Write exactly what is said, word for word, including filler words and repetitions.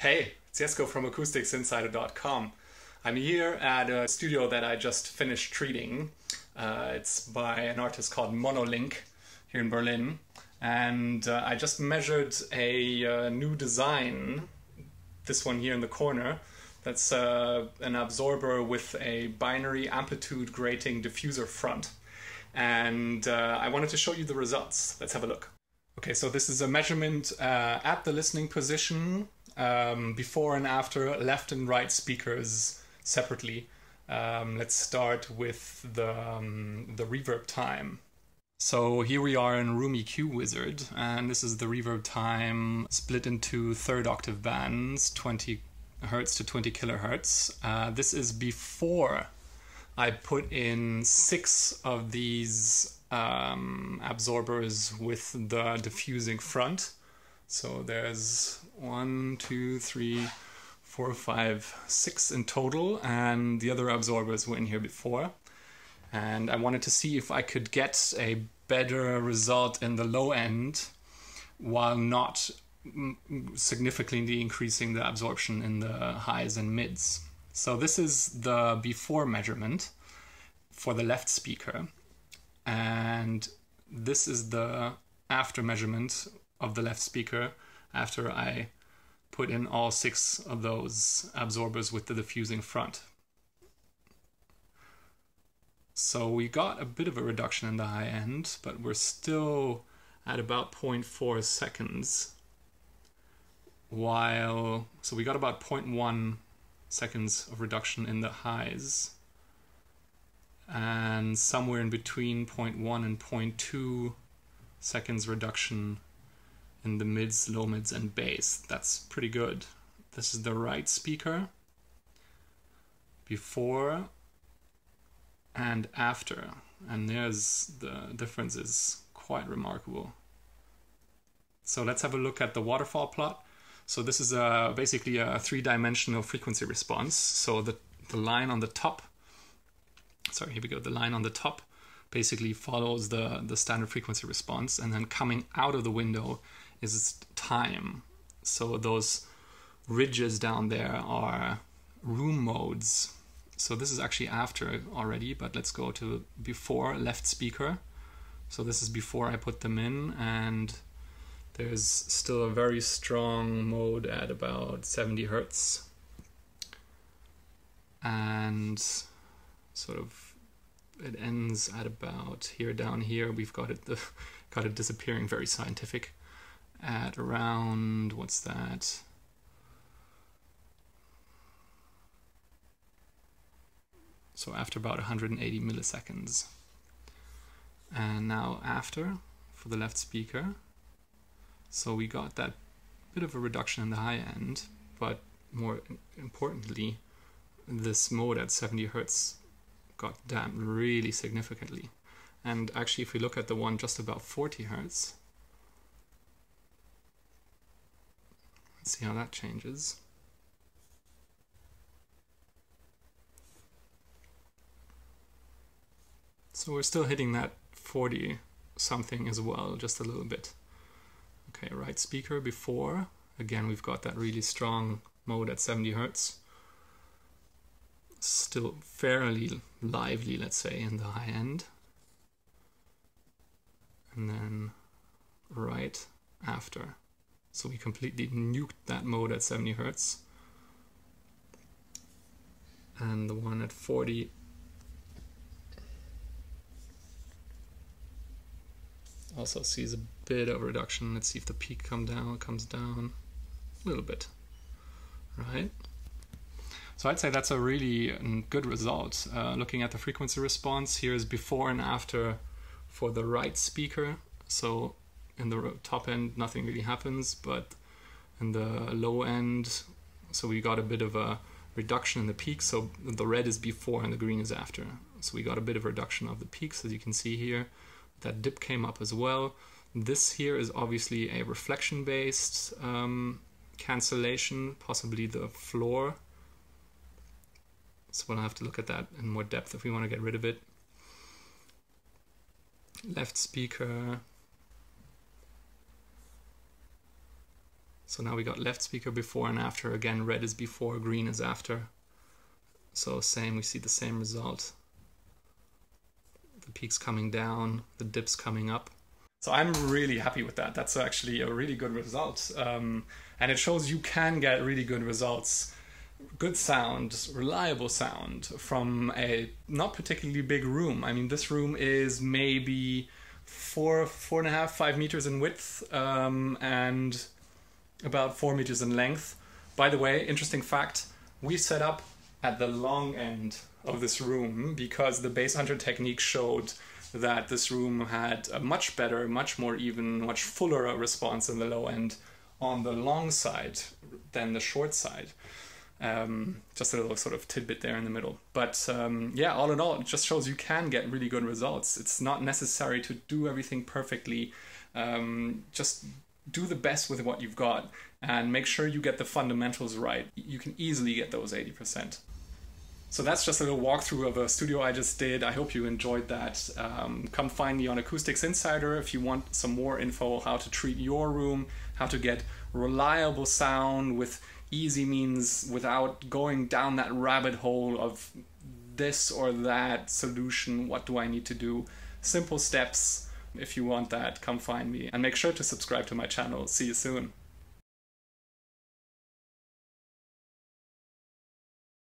Hey, it's Jesco from acoustics insider dot com. I'm here at a studio that I just finished treating. Uh, it's by an artist called Monolink here in Berlin. And uh, I just measured a uh, new design, this one here in the corner. That's uh, an absorber with a binary amplitude grating diffuser front. And uh, I wanted to show you the results. Let's have a look. Okay, so this is a measurement uh, at the listening position. Um, before and after left and right speakers separately. Um, let's start with the, um, the reverb time. So here we are in Room E Q Wizard, and this is the reverb time split into third octave bands, twenty hertz to twenty kilohertz. Uh, this is before I put in six of these um, absorbers with the diffusing front. So there's one, two, three, four, five, six in total, and the other absorbers were in here before. And I wanted to see if I could get a better result in the low end while not significantly increasing the absorption in the highs and mids. So this is the before measurement for the left speaker, and this is the after measurement of the left speaker after I put in all six of those absorbers with the diffusing front. So we got a bit of a reduction in the high end, but we're still at about zero point four seconds, while, so we got about zero point one seconds of reduction in the highs, and somewhere in between zero point one and zero point two seconds reduction in the mids, low mids, and bass. That's pretty good. This is the right speaker, before and after. And there's the difference is quite remarkable. So let's have a look at the waterfall plot. So this is a, basically a three-dimensional frequency response. So the, the line on the top, sorry, here we go, the line on the top basically follows the, the standard frequency response, and then coming out of the window is its time. So those ridges down there are room modes. So this is actually after already, but let's go to before, left speaker. So this is before I put them in, and there's still a very strong mode at about seventy hertz. And sort of it ends at about here, down here. We've got it, the, got it disappearing, very scientific, at around, what's that? So after about one hundred eighty milliseconds. And now after, for the left speaker. So we got that bit of a reduction in the high end, but more importantly, this mode at seventy hertz got damped really significantly. And actually, if we look at the one just about forty hertz, let's see how that changes. So we're still hitting that forty something as well, just a little bit. Okay, right speaker before. Again, we've got that really strong mode at seventy hertz. Still fairly lively, let's say, in the high end. And then right after. So we completely nuked that mode at seventy hertz. And the one at forty also sees a bit of reduction. Let's see if the peak come down, comes down a little bit, right? So I'd say that's a really good result. Uh, looking at the frequency response, here's before and after for the right speaker. So in the top end, nothing really happens, but in the low end, so we got a bit of a reduction in the peak. So the red is before and the green is after. So we got a bit of reduction of the peaks, as you can see here. That dip came up as well. This here is obviously a reflection-based um, cancellation, possibly the floor. So we'll have to look at that in more depth if we want to get rid of it. Left speaker. So now we got left speaker before and after. Again, red is before, green is after. So same, we see the same result. The peaks coming down, the dips coming up. So I'm really happy with that. That's actually a really good result. Um, and it shows you can get really good results, good sound, reliable sound from a not particularly big room. I mean, this room is maybe four, four and a half, five meters in width um, and about four meters in length. By the way, interesting fact, we set up at the long end of this room because the bass hunter technique showed that this room had a much better, much more even, much fuller response in the low end on the long side than the short side. Um, just a little sort of tidbit there in the middle. But um, yeah, all in all, it just shows you can get really good results. It's not necessary to do everything perfectly. Um, just do the best with what you've got and make sure you get the fundamentals right. You can easily get those eighty percent. So that's just a little walkthrough of a studio I just did. I hope you enjoyed that. Um, come find me on Acoustics Insider if you want some more info how to treat your room, how to get reliable sound with easy means without going down that rabbit hole of this or that solution. What do I need to do? Simple steps. If you want that, come find me and make sure to subscribe to my channel. See you soon.